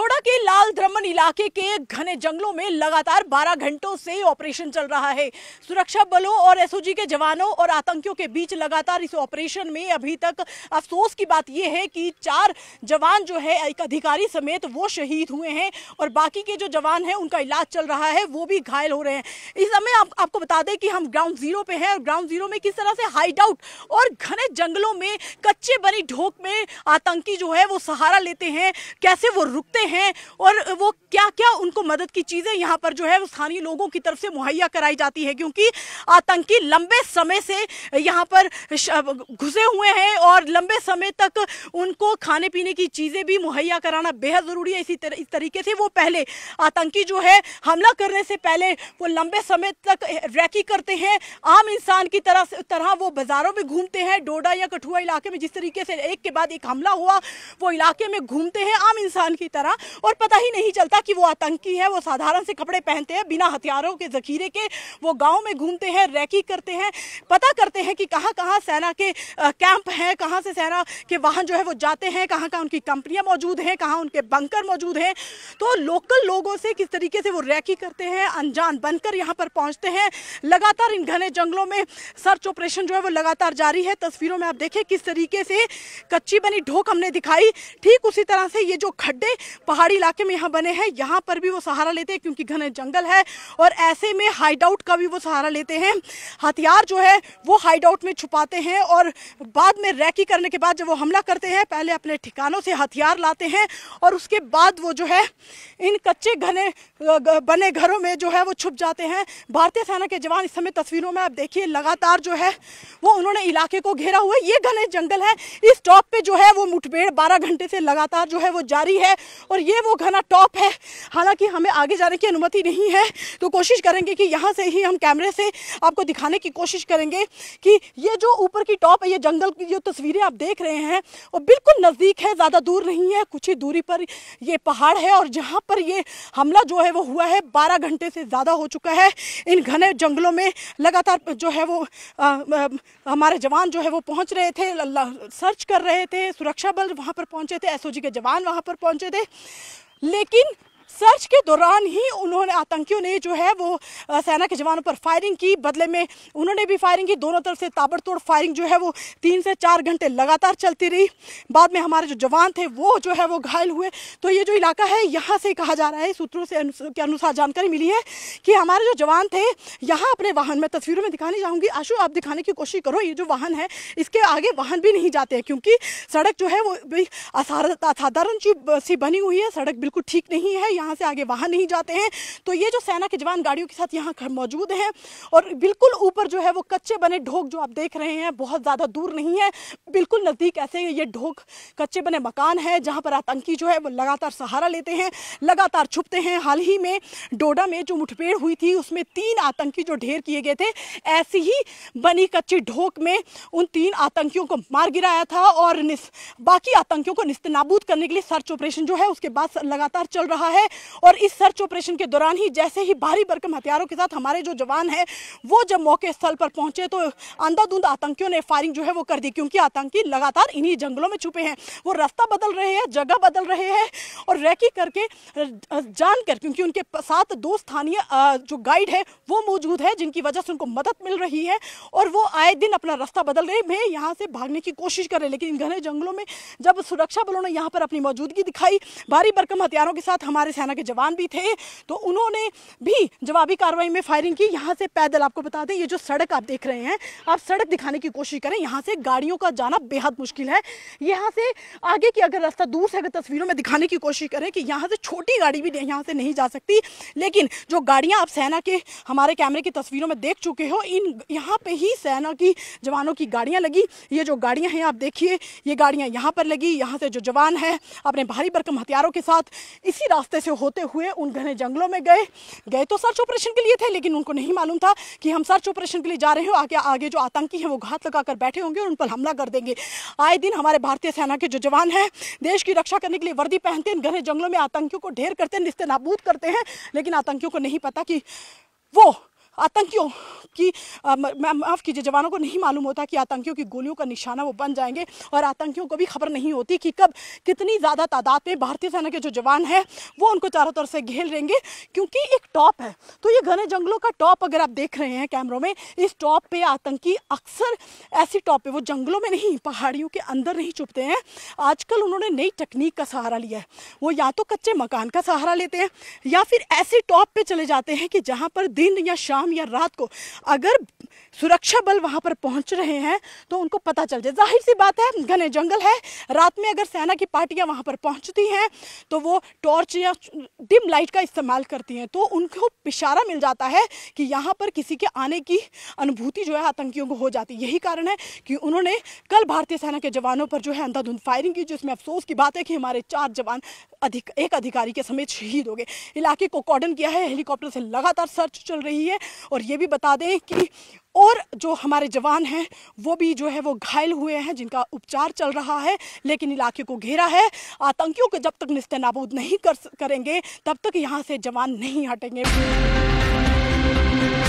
डोडा के लाल द्रमन इलाके के घने जंगलों में लगातार 12 घंटों से ऑपरेशन चल रहा है। सुरक्षा बलों और एसओजी के जवानों और आतंकियों के बीच लगातार इस ऑपरेशन में अभी तक अफसोस की बात यह है कि 4 जवान जो है एक अधिकारी समेत वो शहीद हुए हैं और बाकी के जो जवान हैं उनका इलाज चल रहा है, वो भी घायल हो रहे हैं। इस समय आपको बता दें कि हम ग्राउंड जीरो पे हैं और ग्राउंड जीरो में किस तरह से हाइड आउट और घने जंगलों में कच्चे बनी ढोक में आतंकी जो है वो सहारा लेते हैं, कैसे वो रुकते हैं और वो क्या उनको मदद की चीजें यहाँ पर जो है वो स्थानीय लोगों की तरफ से मुहैया कराई जाती है, क्योंकि आतंकी लंबे समय से यहाँ पर घुसे हुए हैं और लंबे समय तक उनको खाने पीने की चीजें भी मुहैया कराना बेहद जरूरी है। इस तरीके से वो पहले आतंकी जो है हमला करने से पहले वो लंबे समय तक रैकी करते हैं। आम इंसान की तरह वो बाजारों में घूमते हैं। डोडा या कठुआ इलाके में जिस तरीके से एक के बाद एक हमला हुआ, वो इलाके में घूमते हैं आम इंसान की तरह और पता ही नहीं चलता कि वो आतंकी है। वो साधारण से कपड़े पहनते हैं, बिना हथियारों के, जखीरे के, वो गाँव में घूमते हैं, रैकी करते हैं, पता करते हैं कि कहाँ सेना के कैंप हैं, कहाँ से सेना के वाहन जो है वो जाते हैं, कहाँ उनकी कंपनियां मौजूद हैं, कहाँ उनके बंकर मौजूद हैं। तो लोकल लोगों से किस तरीके से वो रैकी करते हैं, अनजान बनकर यहाँ पर पहुँचते हैं। लगातार इन घने जंगलों में सर्च ऑपरेशन जो है वो लगातार जारी है। तस्वीरों में आप देखें किस तरीके से कच्ची बनी ढोक हमने दिखाई, ठीक उसी तरह से ये जो खड्डे पहाड़ी इलाके में यहाँ बने हैं, यहाँ पर भी वो सहारा लेते हैं क्योंकि घने जंगल है और ऐसे में हाइड आउट का भी वो सहारा लेते हैं। हथियार जो है वो हाइड आउट में छुपाते हैं और बाद में रैकी करने के बाद जब वो हमला करते हैं, पहले अपने ठिकानों से हथियार लाते हैं और उसके बाद वो जो है इन कच्चे घने बने घरों में जो है वो छुप जाते हैं। भारतीय सेना के जवान इस समय तस्वीरों में आप देखिए लगातार जो है वो उन्होंने इलाके को घेरा हुआ है। ये घने जंगल है, इस टॉप पे जो है वो मुठभेड़ 12 घंटे से लगातार जो है वो जारी है और ये वो घना टॉप है। हालांकि हमें आगे जाने की अनुमति नहीं है, तो कोशिश करेंगे कि यहाँ से ही हम कैमरे से आपको दिखाने की कोशिश करेंगे कि ये जो ऊपर की टॉप है, ये जंगल की जो तस्वीरें आप देख रहे हैं वो बिल्कुल नज़दीक है, ज़्यादा दूर नहीं है, कुछ ही दूरी पर ये पहाड़ है और जहाँ पर ये हमला जो है वो हुआ है 12 घंटे से ज़्यादा हो चुका है। इन घने जंगलों में लगातार जो है वो हमारे जवान जो है वो पहुँच रहे थे, सर्च कर रहे थे, सुरक्षा बल वहाँ पर पहुँचे थे, एसओजी के जवान वहाँ पर पहुँचे थे, लेकिन सर्च के दौरान ही उन्होंने आतंकियों ने जो है वो सेना के जवानों पर फायरिंग की, बदले में उन्होंने भी फायरिंग की। दोनों तरफ से ताबड़तोड़ फायरिंग जो है वो 3 से 4 घंटे लगातार चलती रही। बाद में हमारे जो जवान थे वो जो है वो घायल हुए। तो ये जो इलाका है यहाँ से कहा जा रहा है, सूत्रों से के अनुसार जानकारी मिली है कि हमारे जो जवान थे यहाँ अपने वाहन में, तस्वीरों में दिखाने जाऊँगी, आशु आप दिखाने की कोशिश करो, ये जो वाहन है इसके आगे वाहन भी नहीं जाते हैं क्योंकि सड़क जो है वो असाधारण सी बनी हुई है, सड़क बिल्कुल ठीक नहीं है, यहाँ से आगे वाहन नहीं जाते हैं। तो ये जो सेना के जवान गाड़ियों के साथ यहाँ मौजूद हैं और बिल्कुल ऊपर जो है वो कच्चे बने ढोक जो आप देख रहे हैं बहुत ज़्यादा दूर नहीं है, बिल्कुल नज़दीक ऐसे ये ढोक कच्चे बने मकान है जहाँ पर आतंकी जो है वो लगातार सहारा लेते हैं, लगातार छुपते हैं। हाल ही में डोडा में जो मुठभेड़ हुई थी उसमें 3 आतंकी जो ढेर किए गए थे, ऐसी ही बनी कच्ची ढोक में उन 3 आतंकियों को मार गिराया था और बाकी आतंकियों को नेस्तनाबूद करने के लिए सर्च ऑपरेशन जो है उसके बाद लगातार चल रहा है। और इस सर्च ऑपरेशन के दौरान ही जैसे ही भारी भरकम हथियारों के साथ हमारे जो जवान हैं वो जब मौके स्थल पर पहुंचे तो अंधाधुंध आतंकियों ने फायरिंग जो है वो कर दी, क्योंकि आतंकी लगातार इन्हीं जंगलों में छुपे हैं, वो रास्ता बदल रहे हैं, जगह बदल रहे हैं और रैकी करके जानकर, क्योंकि उनके साथ 2 स्थानीय जो गाइड है वो मौजूद है जिनकी वजह से उनको मदद मिल रही है और वो आए दिन अपना रास्ता बदल रहे हैं, यहाँ से भागने की कोशिश कर रहे। लेकिन घने जंगलों में जब सुरक्षा बलों ने यहाँ पर अपनी मौजूदगी दिखाई, भारी भरकम हथियारों के साथ हमारे सेना के जवान भी थे, तो उन्होंने भी जवाबी कार्रवाई में फायरिंग की। यहाँ से पैदल, आपको बता दें ये जो सड़क आप देख रहे हैं, आप सड़क दिखाने की कोशिश करें, यहाँ से गाड़ियों का जाना बेहद मुश्किल है। यहाँ से आगे की अगर रास्ता दूर से अगर तस्वीरों में दिखाने की कोशिश करें कि यहाँ से छोटी गाड़ी भी यहाँ से नहीं जा सकती, लेकिन जो गाड़ियाँ आप सेना के हमारे कैमरे की तस्वीरों में देख चुके हो, यहाँ पे ही सेना की जवानों की गाड़ियाँ लगी। ये जो गाड़ियाँ हैं आप देखिए, ये गाड़ियाँ यहाँ पर लगी, यहाँ से जो जवान हैं अपने भारी भरकम हथियारों के साथ इसी रास्ते से होते हुए उन घने जंगलों में गए तो सर्च ऑपरेशन के लिए थे, लेकिन उनको नहीं मालूम था कि हम सर्च ऑपरेशन के लिए जा रहे हो, आगे जो आतंकी हैं वो घात लगाकर बैठे होंगे और उन पर हमला कर देंगे। आए दिन हमारे भारतीय सेना के जो जवान हैं देश की रक्षा करने के लिए वर्दी पहनते हैं, घने जंगलों में आतंकियों को ढेर करते हैं, नेस्तनाबूद करते हैं, लेकिन आतंकियों को नहीं पता कि वो आतंकियों की, माफ़ कीजिए, जवानों को नहीं मालूम होता कि आतंकियों की गोलियों का निशाना वो बन जाएंगे, और आतंकियों को भी खबर नहीं होती कि कब कितनी ज़्यादा तादाद में भारतीय सेना के जो जवान हैं वो उनको चारों तरफ से घेर लेंगे। क्योंकि एक टॉप है, तो ये घने जंगलों का टॉप अगर आप देख रहे हैं कैमरों में, इस टॉप पर आतंकी अक्सर ऐसी टॉप पर, वो जंगलों में नहीं, पहाड़ियों के अंदर नहीं छुपते हैं। आजकल उन्होंने नई टेक्निक का सहारा लिया है, वो या तो कच्चे मकान का सहारा लेते हैं या फिर ऐसे टॉप पे चले जाते हैं कि जहाँ पर दिन या शाम या रात को अगर सुरक्षा बल वहाँ पर पहुँच रहे हैं तो उनको पता चल जाए। जाहिर सी बात है, घने जंगल है, रात में अगर सेना की पार्टियाँ वहाँ पर पहुँचती हैं तो वो टॉर्च या डिम लाइट का इस्तेमाल करती हैं, तो उनको इशारा मिल जाता है कि यहाँ पर किसी के आने की अनुभूति जो है आतंकियों को हो जाती है। यही कारण है कि उन्होंने कल भारतीय सेना के जवानों पर जो है अंधाधुंध फायरिंग की, जिसमें अफसोस की बात है कि हमारे 4 जवान एक अधिकारी के समेत शहीद हो गए। इलाके को कॉर्डन किया है, हेलीकॉप्टर से लगातार सर्च चल रही है। और ये भी बता दें कि और जो हमारे जवान हैं वो भी जो है वो घायल हुए हैं, जिनका उपचार चल रहा है, लेकिन इलाके को घेरा है। आतंकियों को जब तक निस्ते नाबूद नहीं करेंगे तब तक यहाँ से जवान नहीं हटेंगे।